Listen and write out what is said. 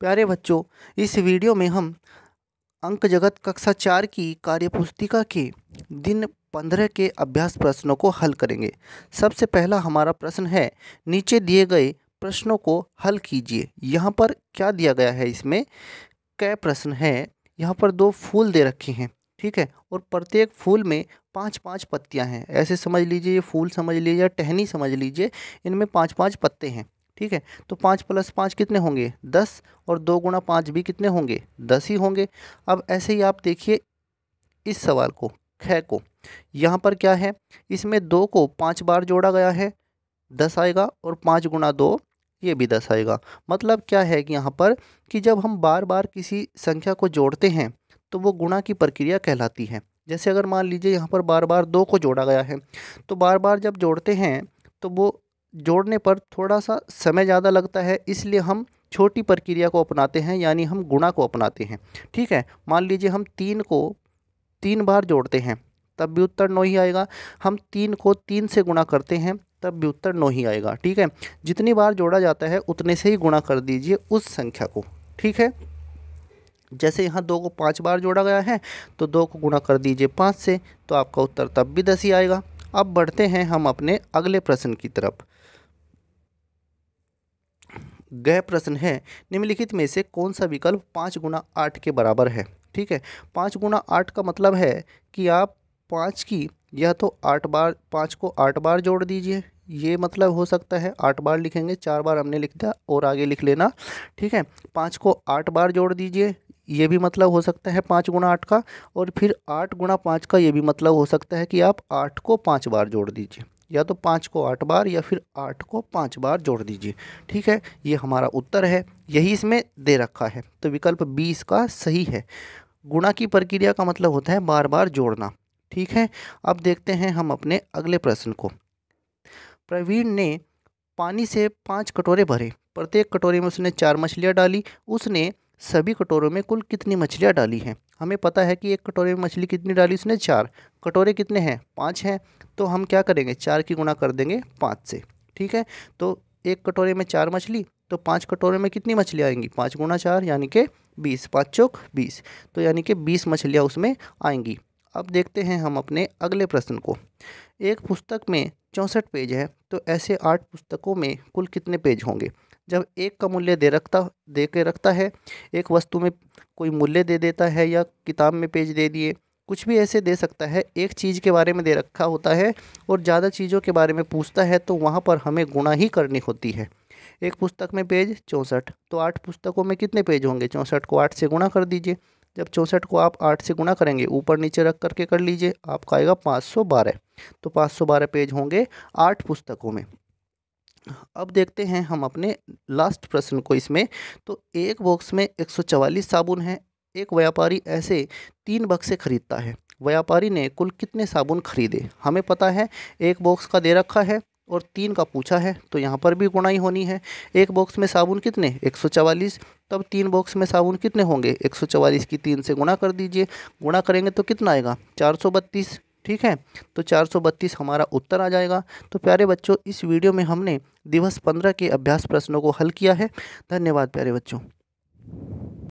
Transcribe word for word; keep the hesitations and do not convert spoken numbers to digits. प्यारे बच्चों, इस वीडियो में हम अंक जगत कक्षा चार की कार्यपुस्तिका के दिन पंद्रह के अभ्यास प्रश्नों को हल करेंगे। सबसे पहला हमारा प्रश्न है, नीचे दिए गए प्रश्नों को हल कीजिए। यहाँ पर क्या दिया गया है, इसमें क प्रश्न है। यहाँ पर दो फूल दे रखे हैं, ठीक है, और प्रत्येक फूल में पाँच पाँच पत्तियाँ हैं। ऐसे समझ लीजिए, ये फूल समझ लीजिए या टहनी समझ लीजिए, इनमें पाँच पाँच पत्ते हैं, ठीक है। तो पाँच प्लस पाँच कितने होंगे, दस, और दो गुणा पाँच भी कितने होंगे, दस ही होंगे। अब ऐसे ही आप देखिए इस सवाल को, ख को। यहाँ पर क्या है, इसमें दो को पाँच बार जोड़ा गया है, दस आएगा, और पाँच गुणा दो ये भी दस आएगा। मतलब क्या है कि यहाँ पर कि जब हम बार बार किसी संख्या को जोड़ते हैं तो वो गुणा की प्रक्रिया कहलाती है। जैसे अगर मान लीजिए यहाँ पर बार बार दो को जोड़ा गया है, तो बार बार जब जोड़ते हैं तो वो जोड़ने पर थोड़ा सा समय ज़्यादा लगता है, इसलिए हम छोटी प्रक्रिया को अपनाते हैं, यानी हम गुणा को अपनाते हैं, ठीक है। मान लीजिए हम तीन को तीन बार जोड़ते हैं तब भी उत्तर नौ ही आएगा, हम तीन को तीन से गुणा करते हैं तब भी उत्तर नौ ही आएगा, ठीक है। जितनी बार जोड़ा जाता है उतने से ही गुणा कर दीजिए उस संख्या को, ठीक है। जैसे यहाँ दो को पाँच बार जोड़ा गया है तो दो को गुणा कर दीजिए पाँच से, तो आपका उत्तर तब भी दस ही आएगा। अब बढ़ते हैं हम अपने अगले प्रश्न की तरफ। गह प्रश्न है, निम्नलिखित में से कौन सा विकल्प पाँच गुना आठ के बराबर है, ठीक है। पाँच गुना आठ का मतलब है कि आप पाँच की या तो आठ बार, पाँच को आठ बार जोड़ दीजिए, ये मतलब हो सकता है आठ बार लिखेंगे, चार बार हमने लिख दिया और आगे लिख लेना, ठीक है। पाँच को आठ बार जोड़ दीजिए, ये भी मतलब हो सकता है पाँच गुना आठ का, और फिर आठ गुना पाँच का ये भी मतलब हो सकता है कि आप आठ को पाँच बार जोड़ दीजिए, या तो पाँच को आठ बार या फिर आठ को पाँच बार जोड़ दीजिए, ठीक है। ये हमारा उत्तर है, यही इसमें दे रखा है, तो विकल्प बी इसका सही है। गुणा की प्रक्रिया का मतलब होता है बार बार जोड़ना, ठीक है। अब देखते हैं हम अपने अगले प्रश्न को। प्रवीण ने पानी से पाँच कटोरे भरे, प्रत्येक कटोरे में उसने चार मछलियाँ डाली, उसने सभी कटोरों में कुल कितनी मछलियाँ डाली हैं। हमें पता है कि एक कटोरे में मछली कितनी डाली उसने, चार, कटोरे कितने हैं, पाँच हैं, तो हम क्या करेंगे, चार की गुणा कर देंगे पाँच से, ठीक है। तो एक कटोरे में चार मछली, तो पाँच कटोरे में कितनी मछलियाँ आएंगी, पाँच गुणा चार यानी कि बीस, पाँच चौक बीस, तो यानी कि बीस मछलियाँ उसमें आएंगी। अब देखते हैं हम अपने अगले प्रश्न को। एक पुस्तक में चौंसठ पेज है, तो ऐसे आठ पुस्तकों में कुल कितने पेज होंगे। जब एक का मूल्य दे रखता दे के रखता है, एक वस्तु में कोई मूल्य दे देता है, या किताब में पेज दे दिए, कुछ भी ऐसे दे सकता है। एक चीज़ के बारे में दे रखा होता है और ज़्यादा चीज़ों के बारे में पूछता है, तो वहाँ पर हमें गुणा ही करनी होती है। एक पुस्तक में पेज चौंसठ, तो आठ पुस्तकों में कितने पेज होंगे, चौंसठ को आठ से गुणा कर दीजिए। जब चौंसठ को आप आठ से गुणा करेंगे, ऊपर नीचे रख करके कर लीजिए, आपका आएगा पाँच सौ बारह, तो पाँच सौ बारह पेज होंगे आठ पुस्तकों में। अब देखते हैं हम अपने लास्ट प्रश्न को। इसमें तो एक बॉक्स में एक सौ चवालीस साबुन है, एक व्यापारी ऐसे तीन बक्से खरीदता है, व्यापारी ने कुल कितने साबुन खरीदे। हमें पता है एक बॉक्स का दे रखा है और तीन का पूछा है, तो यहाँ पर भी गुणाई होनी है। एक बॉक्स में साबुन कितने, एक सौ चवालीस, तब तीन बॉक्स में साबुन कितने होंगे, एक सौ चवालीस की तीन से गुणा कर दीजिए, गुणा करेंगे तो कितना आएगा, चार सौ बत्तीस, ठीक है। तो चार सौ बत्तीस हमारा उत्तर आ जाएगा। तो प्यारे बच्चों, इस वीडियो में हमने दिवस पंद्रह के अभ्यास प्रश्नों को हल किया है। धन्यवाद प्यारे बच्चों।